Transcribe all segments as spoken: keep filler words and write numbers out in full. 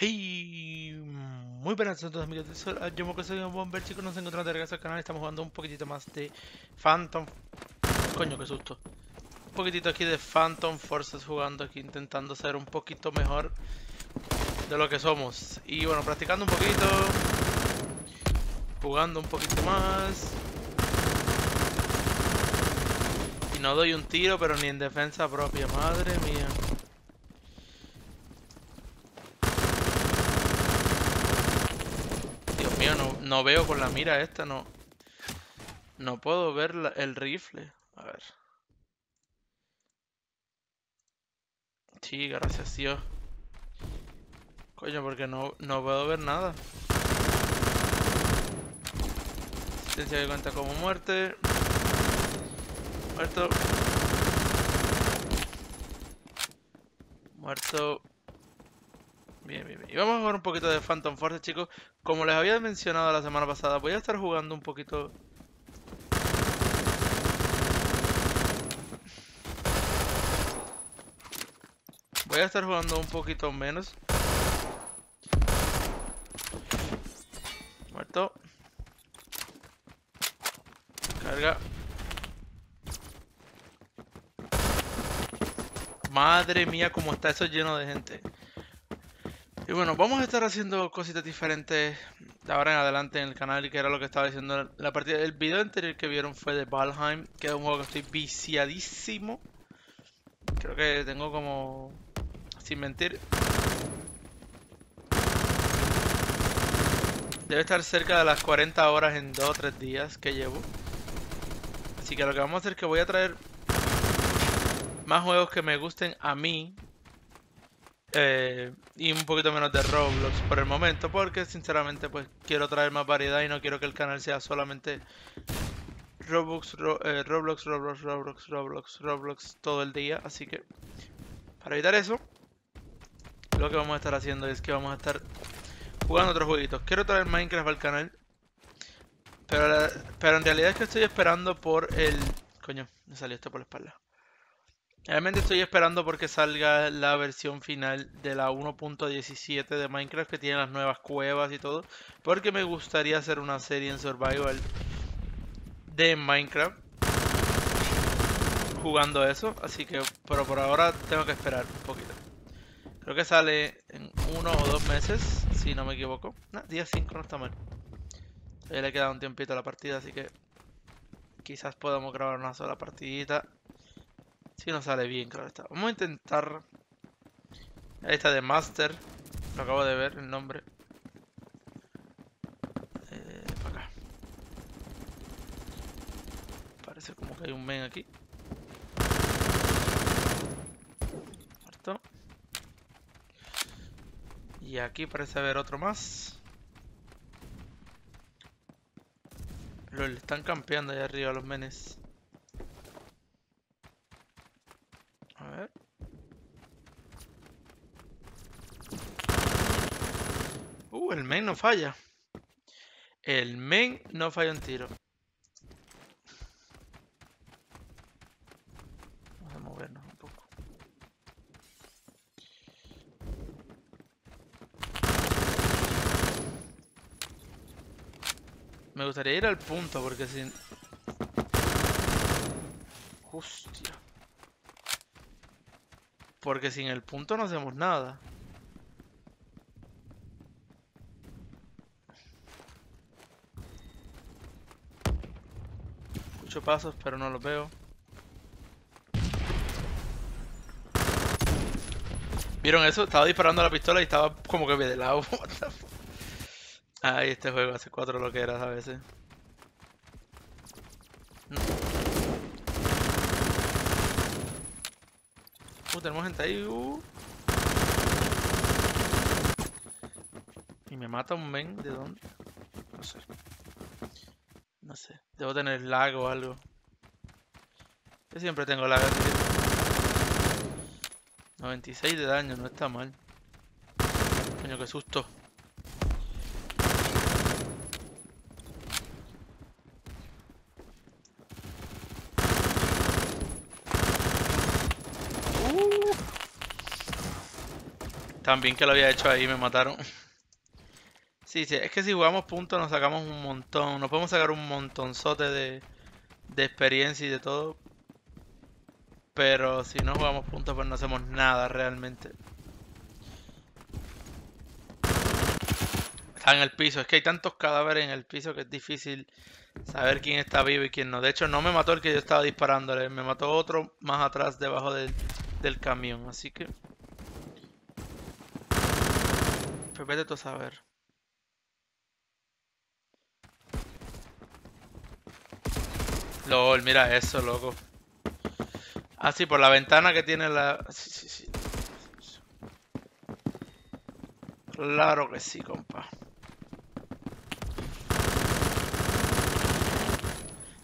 Hey, muy buenas a todos amigos del sol, yo me soy un bomber, chicos, nos encontramos de regreso al canal. Estamos jugando un poquitito más de Phantom... Coño, qué susto. Un poquitito aquí de Phantom Forces, jugando aquí, intentando ser un poquito mejor de lo que somos. Y bueno, practicando un poquito, jugando un poquito más. Y no doy un tiro, pero ni en defensa propia, madre mía. No, no veo con la mira esta, no no puedo ver la, el rifle. A ver. Sí, gracias Dios. Coño, porque no, no puedo ver nada. Asistencia que cuenta como muerte. Muerto. Muerto. Bien, bien, bien. Y vamos a jugar un poquito de Phantom Forces, chicos. Como les había mencionado la semana pasada, voy a estar jugando un poquito... Voy a estar jugando un poquito menos. Muerto. Carga. Madre mía, cómo está eso lleno de gente. Y bueno, vamos a estar haciendo cositas diferentes de ahora en adelante en el canal, y que era lo que estaba diciendo la partida. El video anterior que vieron fue de Valheim, que es un juego que estoy viciadísimo. Creo que tengo como... sin mentir, debe estar cerca de las cuarenta horas en dos o tres días que llevo. Así que lo que vamos a hacer es que voy a traer más juegos que me gusten a mí. Eh, y un poquito menos de Roblox por el momento, porque sinceramente pues quiero traer más variedad y no quiero que el canal sea solamente Roblox, ro eh, Roblox, Roblox, Roblox, Roblox, Roblox todo el día. Así que para evitar eso, lo que vamos a estar haciendo es que vamos a estar jugando otros jueguitos. Quiero traer Minecraft al canal, pero, la, pero en realidad es que estoy esperando por el... Coño, me salió esto por la espalda. Realmente estoy esperando porque salga la versión final de la uno punto diecisiete de Minecraft, que tiene las nuevas cuevas y todo, porque me gustaría hacer una serie en Survival de Minecraft jugando eso. Así que, pero por ahora tengo que esperar un poquito. Creo que sale en uno o dos meses, si no me equivoco. No, día cinco no está mal. Ya le queda un tiempito a la partida, así que quizás podamos grabar una sola partidita. Si no sale bien, claro está. Vamos a intentar. Ahí está de Master. Lo acabo de ver el nombre. Eh, para acá. Parece como que hay un men aquí. Muerto. Y aquí parece haber otro más. Lo le están campeando allá arriba los menes. Uh, el men no falla. El men no falla un tiro. Vamos a movernos un poco. Me gustaría ir al punto porque si... Hostia. Porque sin el punto no hacemos nada. Escucho pasos, pero no los veo. ¿Vieron eso? Estaba disparando la pistola y estaba como que de lado. Ay, este juego hace cuatro loqueras a veces. Uh, tenemos gente ahí. Uh. Y me mata un men. ¿De dónde? No sé. No sé. Debo tener lag o algo. Yo siempre tengo lag. Así que... noventa y seis de daño. No está mal. Coño, qué susto. También que lo había hecho ahí, me mataron. Sí, sí, es que si jugamos puntos nos sacamos un montón. Nos podemos sacar un montonzote de, de experiencia y de todo. Pero si no jugamos puntos pues no hacemos nada realmente. Está en el piso. Es que hay tantos cadáveres en el piso que es difícil saber quién está vivo y quién no. De hecho no me mató el que yo estaba disparándole. Me mató otro más atrás debajo del, del camión. Así que... pues vete tú a saber. LOL, mira eso, loco. Ah, sí, por la ventana que tiene la... Sí, sí, sí. Claro que sí, compa.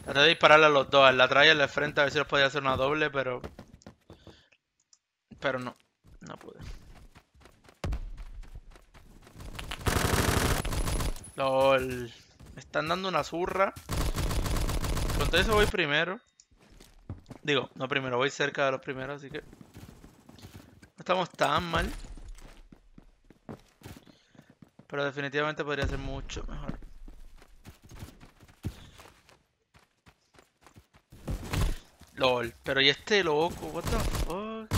Traté de dispararle a los dos, al de atrás y al de frente, a ver si los podía hacer una doble, pero... Pero no, no pude. LOL. Me están dando una zurra. Con todo eso voy primero. Digo, no primero, voy cerca de los primeros, así que... No estamos tan mal. Pero definitivamente podría ser mucho mejor. LOL, pero ¿y este loco? What the fuck?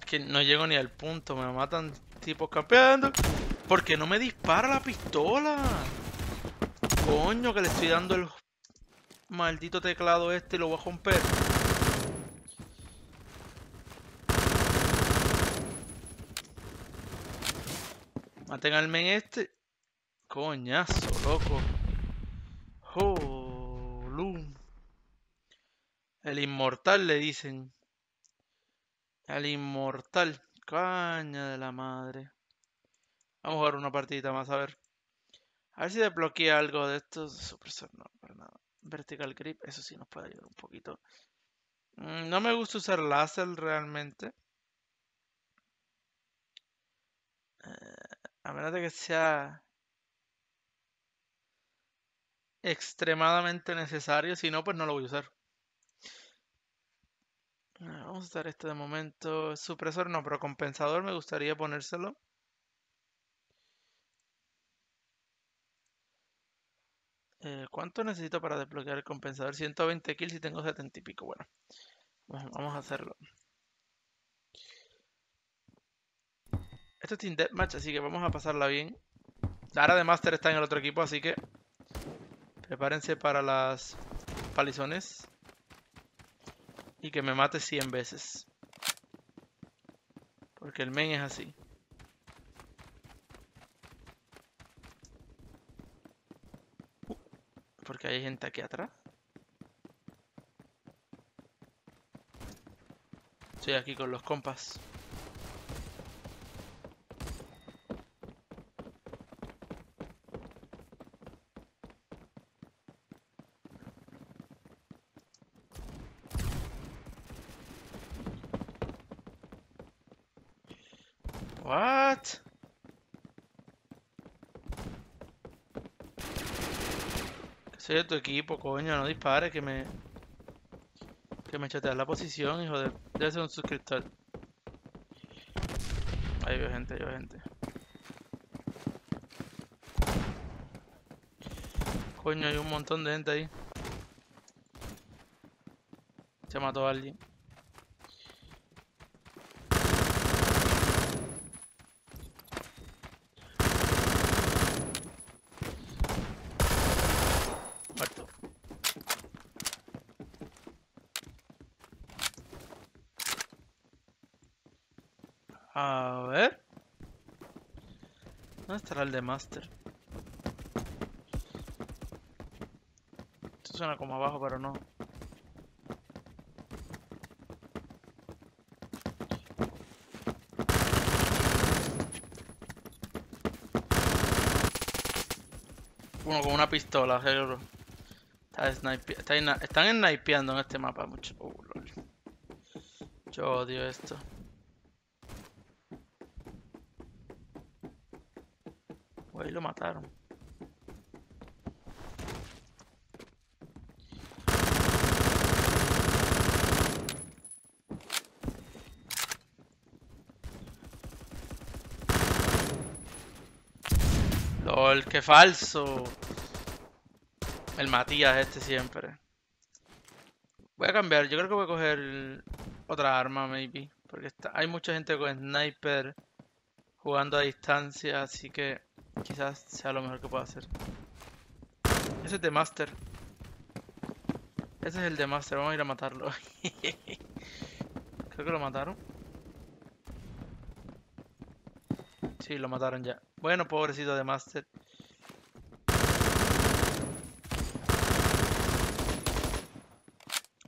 Es que no llego ni al punto, me matan tipos campeando. ¿Por qué no me dispara la pistola? Coño, que le estoy dando el... maldito teclado este, lo voy a romper. Manténganme en este. Coñazo, loco. Jolum. El inmortal le dicen. El inmortal. Caña de la madre. Vamos a jugar una partidita más, a ver. A ver si desbloquea algo de estos. Super Sub, no, para nada. Vertical grip, eso sí nos puede ayudar un poquito. No me gusta usar láser realmente. Eh, a menos de que sea extremadamente necesario. Si no, pues no lo voy a usar. Vamos a usar este de momento. Supresor no, pero compensador me gustaría ponérselo. Eh, ¿Cuánto necesito para desbloquear el compensador? ciento veinte kills y tengo setenta y pico. Bueno, vamos a hacerlo. Esto es Team Deathmatch, así que vamos a pasarla bien. Ahora de Master está en el otro equipo, así que... prepárense para las palizones. Y que me mate cien veces. Porque el men es así. Porque hay gente aquí atrás. Estoy aquí con los compas. What? Soy de tu equipo, coño, no dispares, que me... que me chateas la posición, hijo de... Debe ser un suscriptor. Ahí veo gente, ahí veo gente. Coño, hay un montón de gente ahí. Se mató a alguien. A ver. ¿Dónde estará el de Master? Esto suena como abajo, pero no. Uno con una pistola, seguro. Está snipe está están snipeando en este mapa mucho. Oh, lol. Yo odio esto. Ahí lo mataron. LOL, qué falso. El Matías este siempre. Voy a cambiar, yo creo que voy a coger otra arma, maybe. Porque está, hay mucha gente con sniper jugando a distancia, así que quizás sea lo mejor que pueda hacer. Ese es de Master. Ese es el de Master, vamos a ir a matarlo. Creo que lo mataron. Sí, lo mataron ya. Bueno, pobrecito de Master.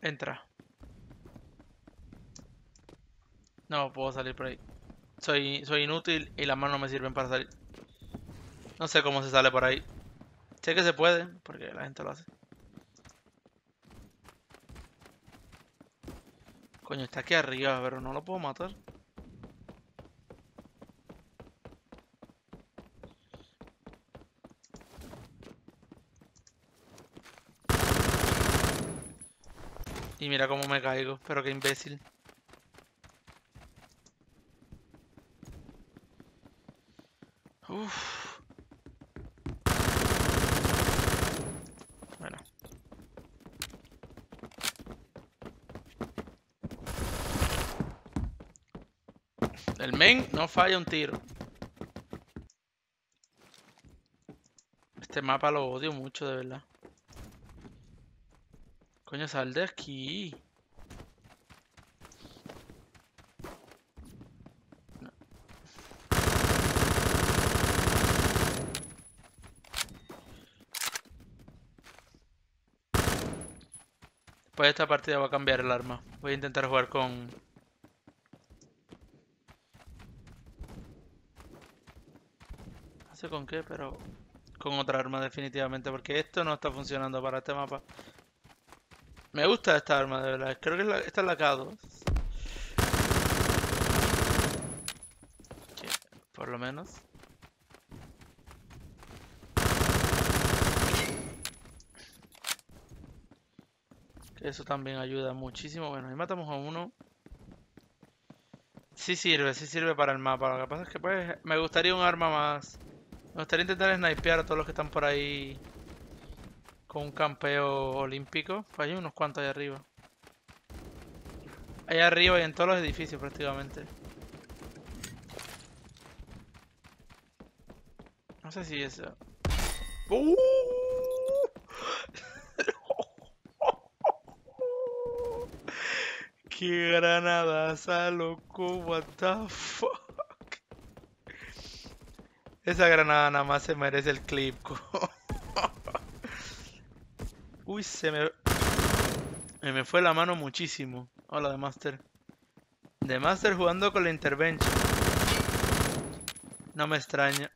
Entra. No puedo salir por ahí. Soy, soy inútil y las manos no me sirven para salir. No sé cómo se sale por ahí. Sé que se puede, porque la gente lo hace. Coño, está aquí arriba, pero no lo puedo matar. Y mira cómo me caigo, pero qué imbécil. Uff. Bueno. El men no falla un tiro. Este mapa lo odio mucho, de verdad. Coño, sal de aquí. No. Después de esta partida voy a cambiar el arma. Voy a intentar jugar con... No sé con qué, pero... Con otra arma definitivamente, porque esto no está funcionando para este mapa. Me gusta esta arma, de verdad. Creo que es la, esta es la K dos. Okay, por lo menos. Eso también ayuda muchísimo. Bueno, ahí matamos a uno. Sí sirve, sí sirve para el mapa. Lo que pasa es que pues me gustaría un arma más. Me gustaría intentar snipear a todos los que están por ahí. Un campeo olímpico. Pues hay unos cuantos ahí arriba. Ahí arriba y en todos los edificios prácticamente. No sé si eso... ¡Uh! ¡Qué granadaza, loco! What the fuck. Esa granada nada más se merece el clip. Uy, se me... Se me fue la mano muchísimo. Hola, The Master. The Master jugando con la Intervention. No me extraña.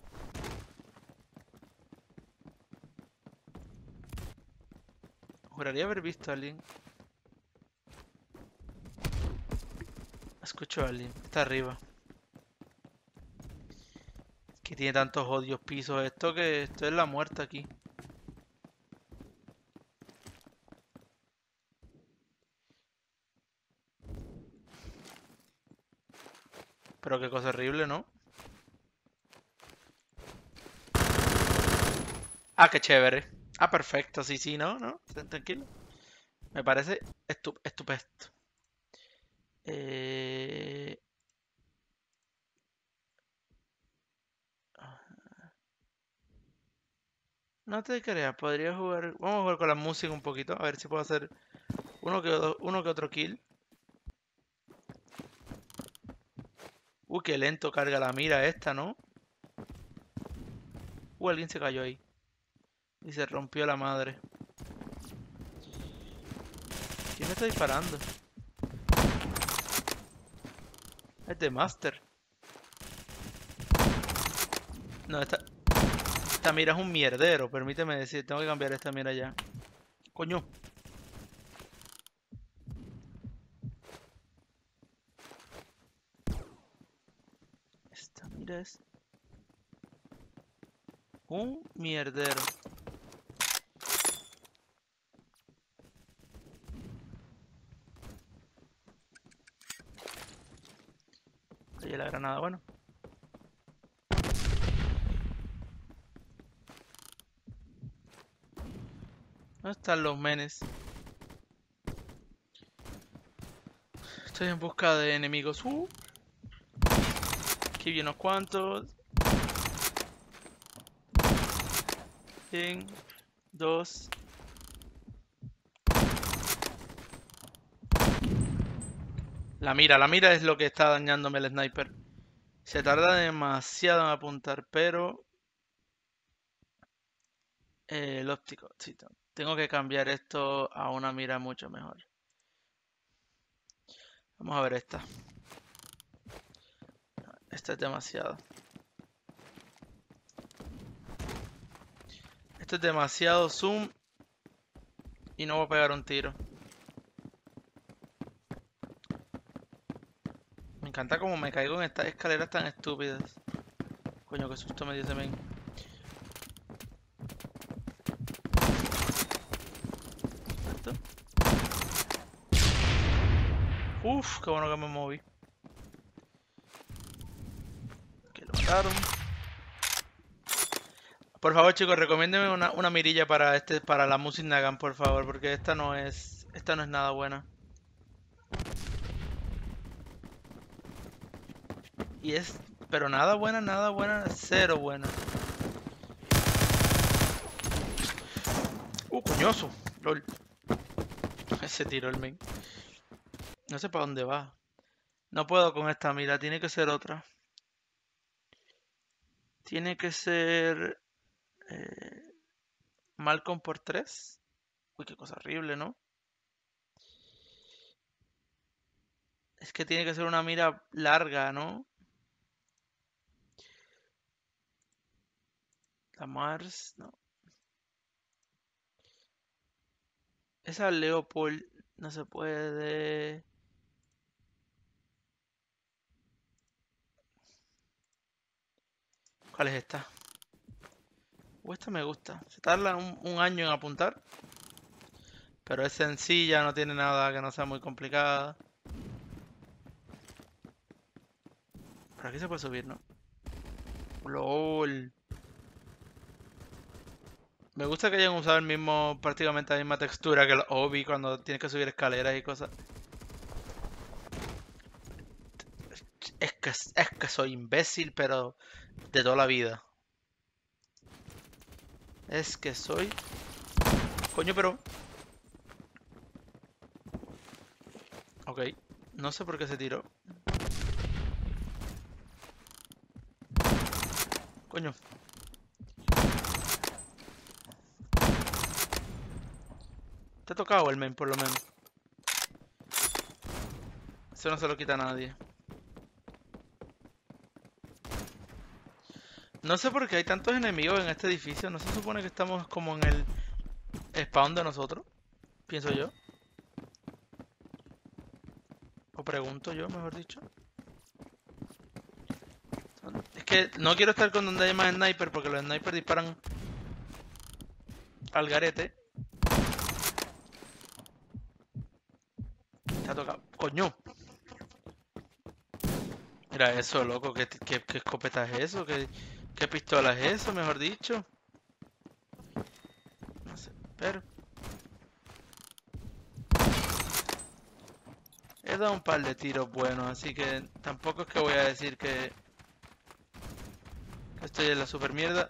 Juraría haber visto a alguien. Escucho a alguien. Está arriba. Es que tiene tantos odios pisos esto que... Esto es la muerte aquí. Pero qué cosa horrible, ¿no? Ah, qué chévere. Ah, perfecto. Sí, sí, ¿no? ¿No? Tranquilo. Me parece estup estupendo. Eh... No te creas. Podría jugar... Vamos a jugar con la música un poquito. A ver si puedo hacer uno que, do... uno que otro kill. Uy, uh, qué lento carga la mira esta, ¿no? Uh, alguien se cayó ahí. Y se rompió la madre. ¿Quién me está disparando? Es de Master. No, esta... Esta mira es un mierdero, permíteme decir. Tengo que cambiar esta mira ya. Coño. Es un mierdero. Oye, la granada, bueno. ¿Dónde están los menes? Estoy en busca de enemigos. Uh. Aquí vi unos cuantos. Bien. Dos. La mira, la mira es lo que está dañándome el sniper. Se tarda demasiado en apuntar, pero... Eh, el óptico, sí, tengo que cambiar esto a una mira mucho mejor. Vamos a ver esta. Esta es demasiado. Esto es demasiado zoom. Y no voy a pegar un tiro. Me encanta como me caigo en estas escaleras tan estúpidas. Coño, qué susto me dio ese men. ¿Esto? Uf, qué bueno que me moví. Que lo mataron. Por favor, chicos, recomiéndeme una, una mirilla para este, para la Mosin-Nagant, por favor, porque esta no es, esta no es nada buena. Y es, pero nada buena, nada buena, cero buena. Uh, coñoso, lol. Ese tiró el men. No sé para dónde va. No puedo con esta mira, tiene que ser otra. Tiene que ser... Eh, Malcolm por tres. Uy, qué cosa horrible, ¿no? Es que tiene que ser una mira larga, ¿no? La Mars, no. Esa Leopold no se puede. ¿Cuál es esta? O esta me gusta. Se tarda un, un año en apuntar. Pero es sencilla, no tiene nada que no sea muy complicada. Por aquí se puede subir, ¿no? ¡Lol! Me gusta que hayan usado el mismo, prácticamente la misma textura que el Obi cuando tienes que subir escaleras y cosas. Es que, es que soy imbécil, pero de toda la vida. Es que soy... Coño, pero... Ok, no sé por qué se tiró. Coño. Te ha tocado el men, por lo menos. Eso no se lo quita a nadie. No sé por qué hay tantos enemigos en este edificio. ¿No se supone que estamos como en el spawn de nosotros? Pienso yo. O pregunto yo, mejor dicho. Es que no quiero estar con donde hay más sniper, porque los snipers disparan al garete. Coño. Mira eso, loco. ¿Qué, qué, qué escopeta es eso? ¿Qué, qué pistola es eso, mejor dicho? No sé, pero... He dado un par de tiros buenos, así que tampoco es que voy a decir que... Estoy en la super mierda.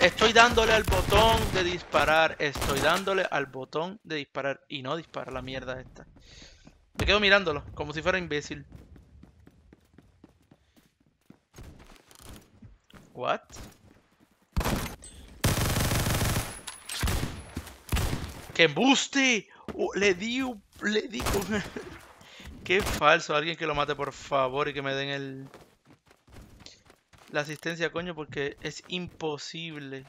Estoy dándole al botón de disparar. Estoy dándole al botón de disparar. Y no dispara la mierda esta. Me quedo mirándolo, como si fuera imbécil. What? ¡Qué embuste! Oh, le di... Le di... ¡Qué falso! Alguien que lo mate, por favor. Y que me den el... La asistencia, coño, porque es imposible.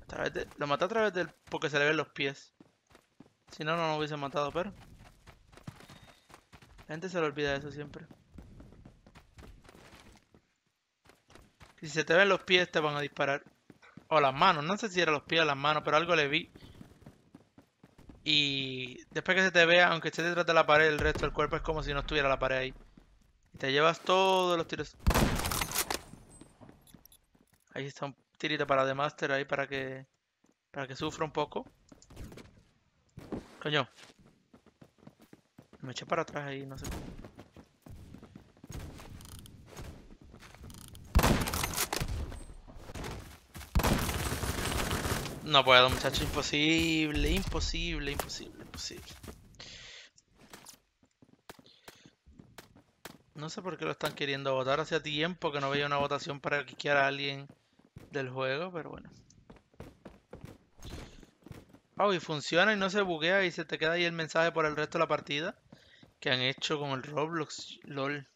A través de... Lo maté a través del... Porque se le ven los pies. Si no, no lo hubiese matado, pero... La gente se le olvida eso siempre. Si se te ven los pies, te van a disparar. O las manos. No sé si eran los pies o las manos, pero algo le vi. Y después que se te vea, aunque esté detrás de la pared, el resto del cuerpo es como si no estuviera la pared ahí. Y te llevas todos los tiros. Ahí está un tirito para The Master ahí para que para que sufra un poco. Coño. Me eché para atrás ahí, no sé cómo. No puedo, muchacho, imposible, imposible, imposible, imposible. No sé por qué lo están queriendo votar. Hace tiempo que no veía una votación para que quiera alguien del juego, pero bueno. Oh, y funciona y no se buguea y se te queda ahí el mensaje por el resto de la partida. Que han hecho con el Roblox, lol.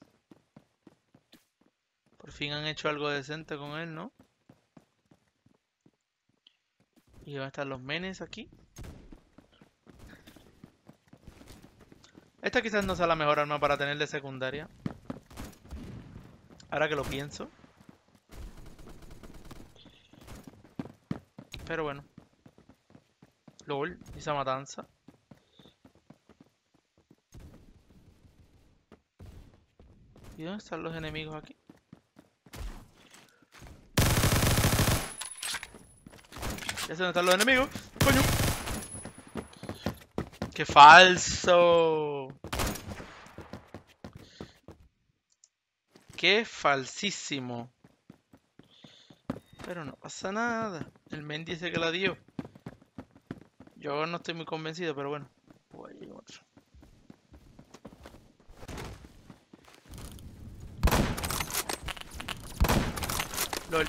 Por fin han hecho algo decente con él, ¿no? Y van a estar los menes aquí. Esta quizás no sea la mejor arma para tener de secundaria. Ahora que lo pienso. Pero bueno. LOL, esa matanza. ¿Y dónde están los enemigos aquí? Ya sé dónde están los enemigos. ¡Coño! ¡Qué falso! ¡Qué falsísimo! Pero no pasa nada. El men dice que la dio. Yo no estoy muy convencido, pero bueno. Voy a llegar otro. LOL.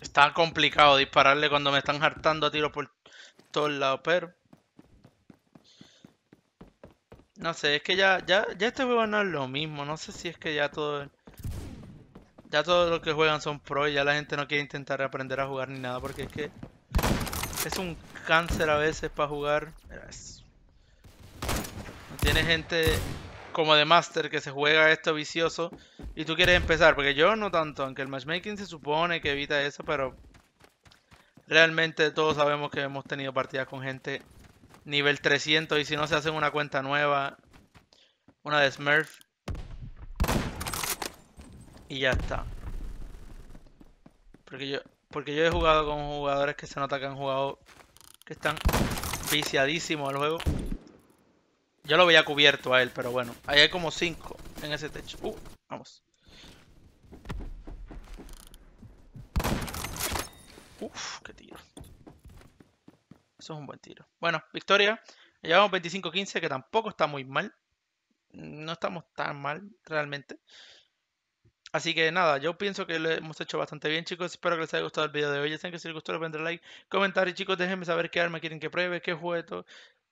Está complicado dispararle cuando me están hartando a tiros por todos lados, pero... No sé, es que ya, ya, ya este juego no es lo mismo. No sé si es que ya todo... Ya todos los que juegan son pro y ya la gente no quiere intentar aprender a jugar ni nada, porque es que... Es un cáncer a veces para jugar. Mira eso. Tiene gente como de Master que se juega esto vicioso y tú quieres empezar, porque yo no tanto, aunque el matchmaking se supone que evita eso, pero realmente todos sabemos que hemos tenido partidas con gente nivel trescientos y si no se hacen una cuenta nueva, una de Smurf y ya está. Porque yo... Porque yo he jugado con jugadores que se nota que han jugado, que están viciadísimos al juego. Yo lo veía cubierto a él, pero bueno. Ahí hay como cinco en ese techo. Uh, vamos. Uf, qué tiro. Eso es un buen tiro. Bueno, victoria. Llevamos veinticinco quince, que tampoco está muy mal. No estamos tan mal, realmente. Así que nada, yo pienso que lo hemos hecho bastante bien, chicos. Espero que les haya gustado el video de hoy. Ya saben que si les gustó, les pueden dar like, comentar. Y chicos, déjenme saber qué arma quieren que pruebe, qué juego,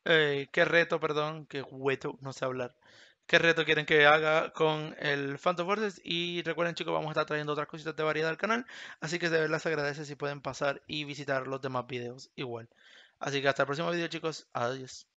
eh, qué reto, perdón, qué juego, no sé hablar. Qué reto quieren que haga con el Phantom Forces. Y recuerden, chicos, vamos a estar trayendo otras cositas de variedad al canal. Así que de verdad se agradece si pueden pasar y visitar los demás videos igual. Así que hasta el próximo video, chicos. Adiós.